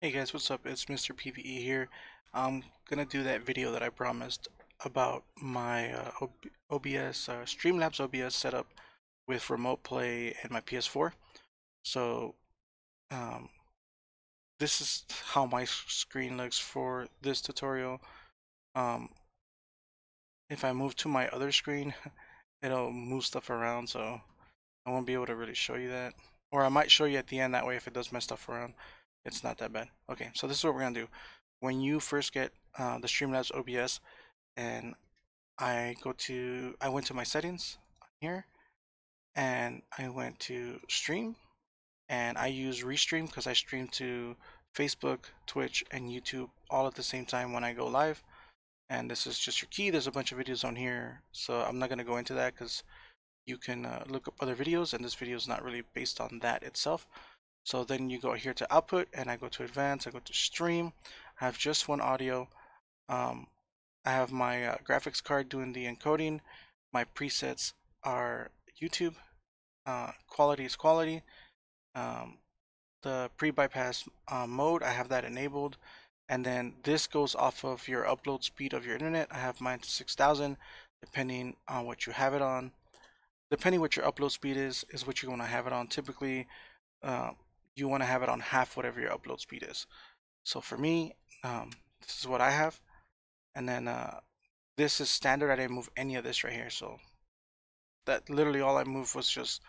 Hey guys, what's up? It's Mr. PvE here. I'm gonna do that video that I promised about my OBS, Streamlabs OBS setup with Remote Play and my PS4. So, this is how my screen looks for this tutorial. If I move to my other screen, it'll move stuff around, so I won't be able to really show you that. Or I might show you at the end, that way if it does mess stuff around, it's not that bad. Okay, so this is what we're gonna do. When you first get the Streamlabs OBS, and I went to my settings here, and I went to stream, and I use restream because I stream to Facebook, Twitch, and YouTube all at the same time when I go live. And this is just your key. There's a bunch of videos on here, so I'm not gonna go into that because you can look up other videos, and this video is not really based on that itself. So then you go here to output, and I go to advanced, I go to stream. I have just one audio. I have my graphics card doing the encoding. My presets are YouTube. Quality is quality. The pre-bypass mode, I have that enabled. And then this goes off of your upload speed of your internet. I have mine to 6,000, depending on what you have it on. Depending what your upload speed is what you want to have it on. Typically, you want to have it on half whatever your upload speed is. So for me, this is what I have, and then this is standard. I didn't move any of this right here, so that literally all I moved was just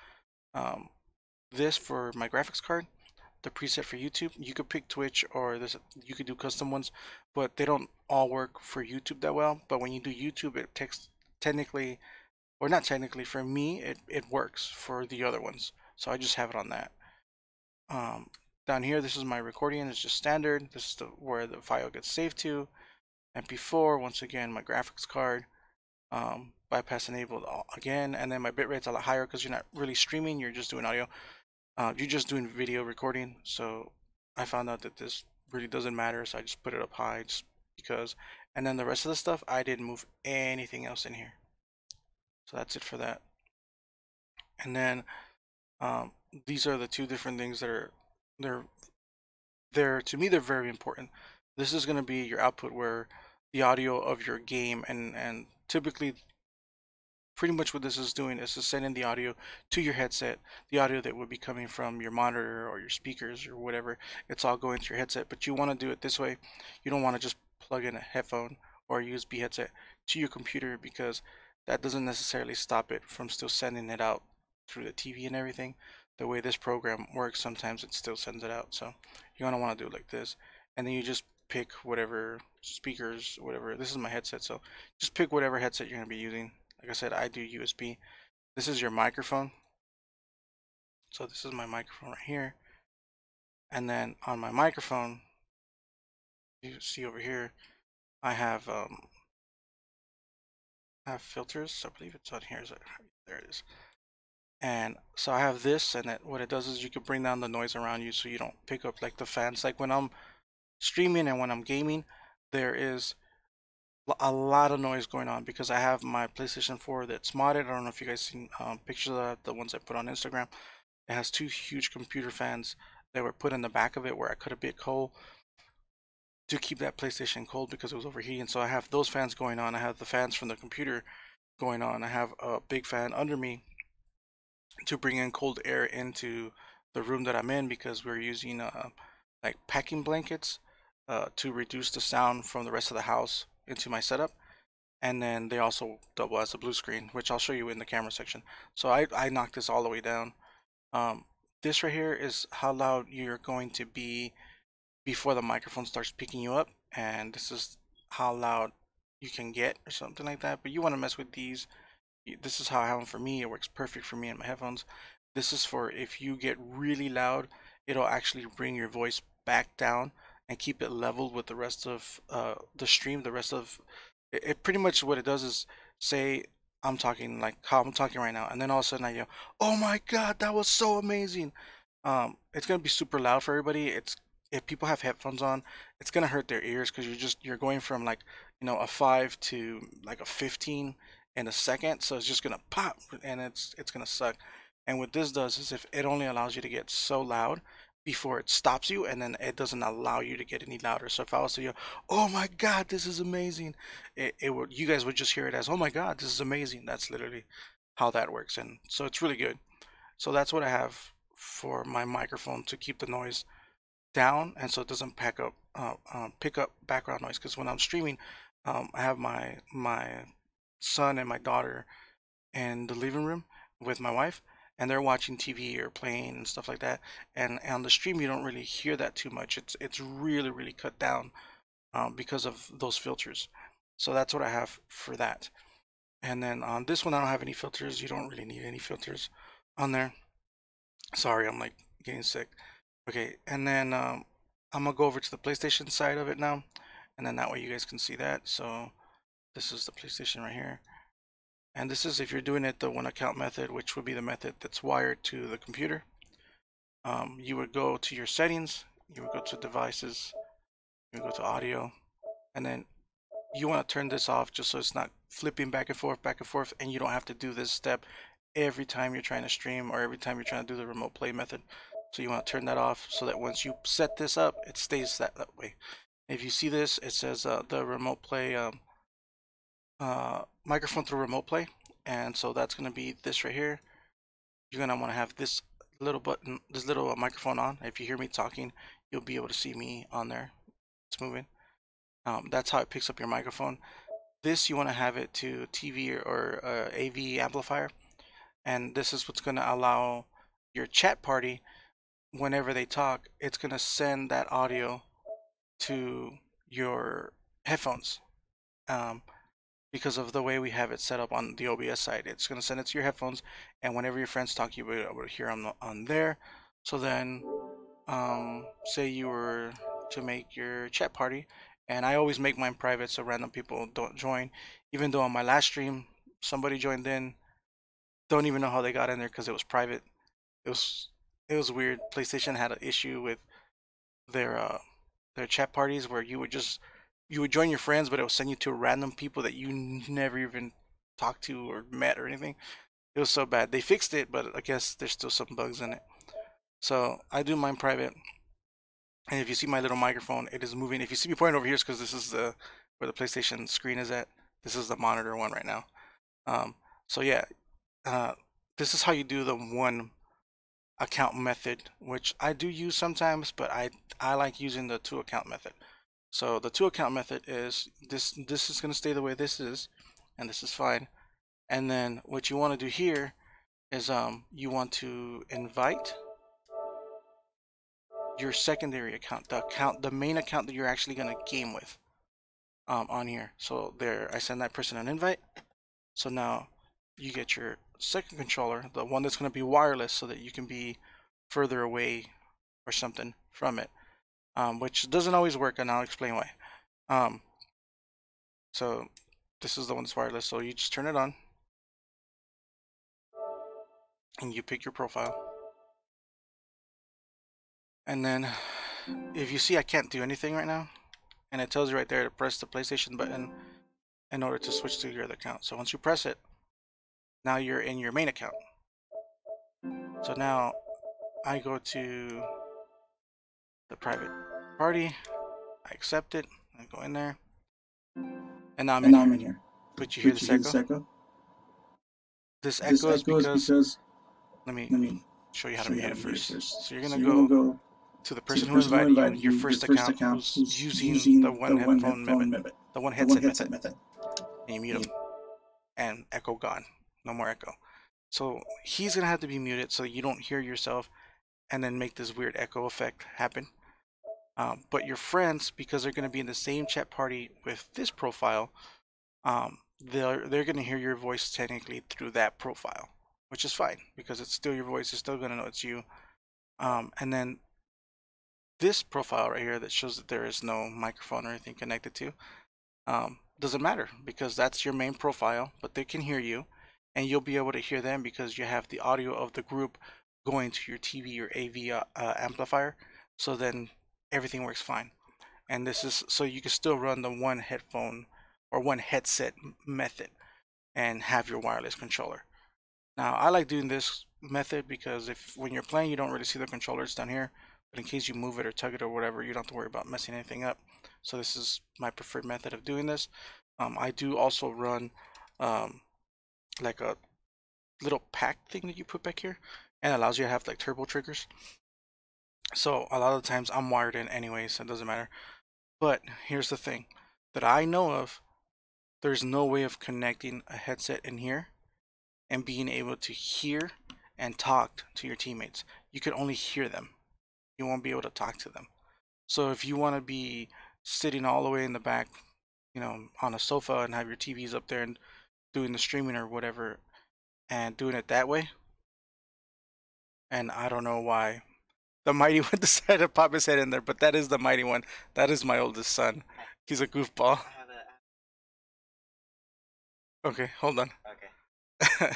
this for my graphics card, the preset for YouTube. You could pick Twitch or this, you could do custom ones, but they don't all work for YouTube that well. But when you do YouTube, it takes technically, or not technically, for me it works for the other ones, so I just have it on that. Down here, this is my recording. It's just standard. This is where the file gets saved to. MP4, once again, my graphics card, bypass enabled again, and then my bitrate's a lot higher because you're not really streaming, you're just doing audio. You're just doing video recording, so I found out that this really doesn't matter, so I just put it up high just because. And then the rest of the stuff, I didn't move anything else in here. So that's it for that. And then these are the two different things that are to me they're very important. This is going to be your output, where the audio of your game, and typically pretty much what this is doing is to send in the audio to your headset, the audio that would be coming from your monitor or your speakers or whatever. It's all going to your headset, but you want to do it this way. You don't want to just plug in a headphone or a USB headset to your computer, because that doesn't necessarily stop it from still sending it out through the TV and everything. The way this program works, sometimes it still sends it out, so you're gonna want to do it like this, and then you just pick whatever speakers, whatever. This is my headset, so just pick whatever headset you're gonna be using. Like I said, I do USB. This is your microphone, so this is my microphone right here, and then on my microphone, you see over here, I have filters. I believe it's on here. So there it is. And so I have this, and what it does is you can bring down the noise around you, so you don't pick up like the fans. Like when I'm streaming and when I'm gaming, there is a lot of noise going on because I have my PlayStation 4 that's modded. I don't know if you guys seen pictures of that, the ones I put on Instagram. It has two huge computer fans that were put in the back of it, where I cut a big hole to keep that PlayStation cold because it was overheating. So I have those fans going on. I have the fans from the computer going on. I have a big fan under me to bring in cold air into the room that I'm in, because we're using like packing blankets to reduce the sound from the rest of the house into my setup. And then they also double as a blue screen, which I'll show you in the camera section. So I knocked this all the way down. This right here is how loud you're going to be before the microphone starts picking you up, and this is how loud you can get or something like that. But you want to mess with these. This is how I have them. For me, it works perfect for me and my headphones. This is for if you get really loud, it'll actually bring your voice back down and keep it leveled with the rest of the stream. The rest of it, pretty much what it does is, say I'm talking like how I'm talking right now, and then all of a sudden I yell, "Oh my god, that was so amazing!" It's gonna be super loud for everybody. It's, if people have headphones on, it's gonna hurt their ears, because you're going from, like, you know, a 5 to like a 15. In a second, so it's just gonna pop, and it's gonna suck. And what this does is, if it only allows you to get so loud before it stops you, and then it doesn't allow you to get any louder. So if I was to yell, "Oh my God, this is amazing," it would, you guys would just hear it as, "Oh my God, this is amazing." That's literally how that works, and so it's really good. So that's what I have for my microphone to keep the noise down, and so it doesn't pack up, pick up background noise. Because when I'm streaming, I have my son and my daughter in the living room with my wife, and they're watching TV or playing and stuff like that. And on the stream, you don't really hear that too much. It's really, really cut down because of those filters. So that's what I have for that. And then on this one, I don't have any filters. You don't really need any filters on there. Sorry, I'm like getting sick. Okay, and then I'm gonna go over to the PlayStation side of it now. And then that way you guys can see that. So this is the PlayStation right here. And this is if you're doing it the one account method, which would be the method that's wired to the computer. You would go to your settings, you would go to devices, you would go to audio, and then you want to turn this off just so it's not flipping back and forth, and you don't have to do this step every time you're trying to stream or every time you're trying to do the remote play method. So you want to turn that off so that once you set this up, it stays that way. If you see this, it says the remote play microphone through remote play, and so that's going to be this right here. You're going to want to have this little button, this little microphone on. If you hear me talking, you'll be able to see me on there. It's moving. That's how it picks up your microphone. This, you want to have it to TV or AV amplifier, and this is what's going to allow your chat party, whenever they talk, it's going to send that audio to your headphones. Because of the way we have it set up on the OBS side, it's going to send it to your headphones, and whenever your friends talk, you will be able to hear them on there. So then say you were to make your chat party, and I always make mine private so random people don't join, even though on my last stream somebody joined in, don't even know how they got in there because it was private. It was weird. PlayStation had an issue with their chat parties where you would join your friends, but it would send you to random people that you never even talked to or met or anything. It was so bad. They fixed it, but I guess there's still some bugs in it. So I do mine private. And if you see my little microphone, it is moving. If you see me pointing over here, it's because this is where the PlayStation screen is at. This is the monitor one right now. So yeah, this is how you do the one account method, which I do use sometimes, but I like using the two account method. So the two account method is this is going to stay the way this is, and this is fine. And then what you want to do here is you want to invite your secondary account, the main account that you're actually going to game with on here. So there, I send that person an invite. So now you get your second controller, the one that's going to be wireless so that you can be further away or something from it. Which doesn't always work, and I'll explain why. So this is the one that's wireless, so you just turn it on and you pick your profile. And then if you see, I can't do anything right now, and it tells you right there to press the PlayStation button in order to switch to your other account. So once you press it, now you're in your main account. So now I go to the private party, I accept it, I go in there, and now I'm in here. But you hear this echo? This echo is because, let me show you how to edit first. So you're going to go to the person who invited you, your first account, who's using the one headphone method, the one headset method, and you mute him, and echo gone, no more echo. So he's going to have to be muted so you don't hear yourself and then make this weird echo effect happen. But your friends, because they're going to be in the same chat party with this profile, they're going to hear your voice technically through that profile, which is fine because it's still your voice. It's still going to know it's you. And then this profile right here that shows that there is no microphone or anything connected to, doesn't matter because that's your main profile, but they can hear you, and you'll be able to hear them because you have the audio of the group going to your TV or AV amplifier. So then everything works fine, and this is so you can still run the one headphone or one headset method and have your wireless controller. Now I like doing this method because when you're playing, you don't really see the controllers down here, But in case you move it or tug it or whatever, you don't have to worry about messing anything up. So this is my preferred method of doing this. I do also run like a little pack thing that you put back here, and allows you to have like turbo triggers. So a lot of the times I'm wired in anyways, so it doesn't matter. But here's the thing that I know of, there's no way of connecting a headset in here and being able to hear and talk to your teammates. You can only hear them. You won't be able to talk to them. So if you want to be sitting all the way in the back, you know, on a sofa and have your TVs up there and doing the streaming or whatever and doing it that way, and I don't know why the mighty one decided to pop his head in there, but that is the mighty one. That is my oldest son. He's a goofball. Okay, hold on. Okay.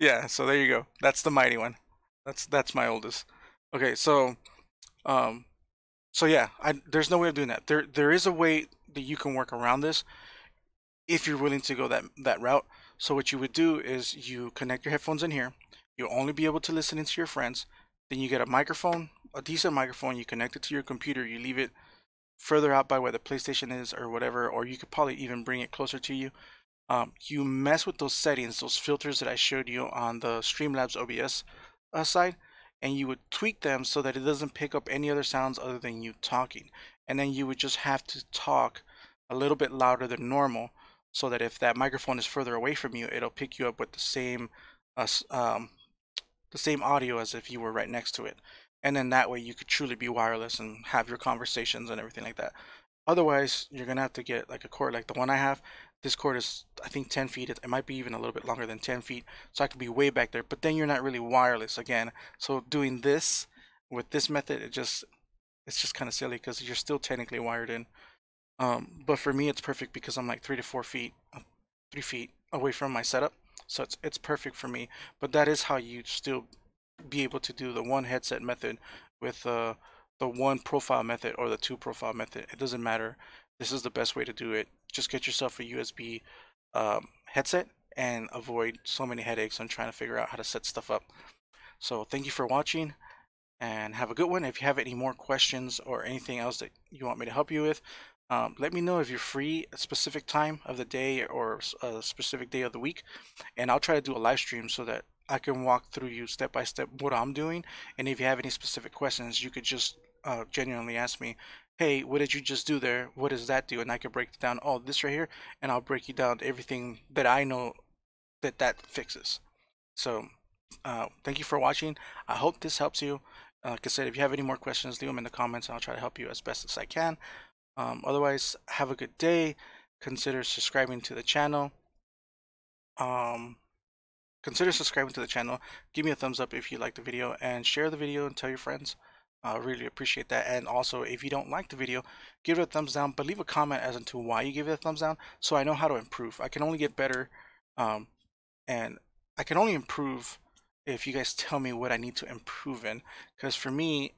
Yeah, so there you go. That's the mighty one. That's my oldest. Okay, so yeah, there's no way of doing that. There is a way that you can work around this if you're willing to go that route. So what you would do is you connect your headphones in here. You'll only be able to listen into your friends. Then you get a microphone, a decent microphone. You connect it to your computer. You leave it further out by where the PlayStation is or whatever, or you could probably even bring it closer to you. You mess with those settings, those filters that I showed you on the Streamlabs OBS side, and you would tweak them so that it doesn't pick up any other sounds other than you talking. And then you would just have to talk a little bit louder than normal, so that if that microphone is further away from you, it'll pick you up with the same audio as if you were right next to it. And then that way you could truly be wireless and have your conversations and everything like that. Otherwise, you're gonna have to get like a cord like the one I have. This cord is, I think, 10 feet. It might be even a little bit longer than 10 feet. So I could be way back there, but then you're not really wireless again. So doing this with this method, it's just kind of silly because you're still technically wired in. But for me, it's perfect because I'm like 3 to 4 feet away from my setup. So it's perfect for me. But that is how you still be able to do the one headset method with the one profile method or the two profile method. It doesn't matter. This is the best way to do it. Just get yourself a USB headset and avoid so many headaches on trying to figure out how to set stuff up. So thank you for watching and have a good one. If you have any more questions or anything else that you want me to help you with, let me know if you're free a specific time of the day or a specific day of the week, and I'll try to do a live stream so that I can walk through you step by step what I'm doing. And if you have any specific questions, you could just genuinely ask me, hey, what did you just do there? What does that do? And I could break it down, oh, this right here, and I'll break you down everything that I know that fixes. So thank you for watching. I hope this helps you. Like I said, if you have any more questions, leave them in the comments and I'll try to help you as best as I can. Otherwise, have a good day. Consider subscribing to the channel. Give me a thumbs up if you like the video and share the video and tell your friends. I really appreciate that. And also, if you don't like the video, give it a thumbs down, but leave a comment as to why you give it a thumbs down so I know how to improve. I can only get better, and I can only improve if you guys tell me what I need to improve in, because for me,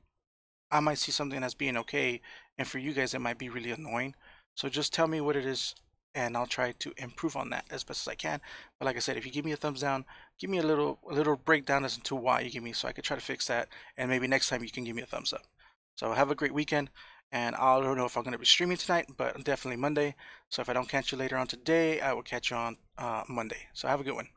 I might see something as being okay, and for you guys it might be really annoying. So just tell me what it is and I'll try to improve on that as best as I can. But like I said, if you give me a thumbs down, give me a little breakdown as to why you give me, so I could try to fix that, and maybe next time you can give me a thumbs up. So have a great weekend, and I don't know if I'm going to be streaming tonight, but definitely Monday. So if I don't catch you later on today, I will catch you on Monday. So have a good one.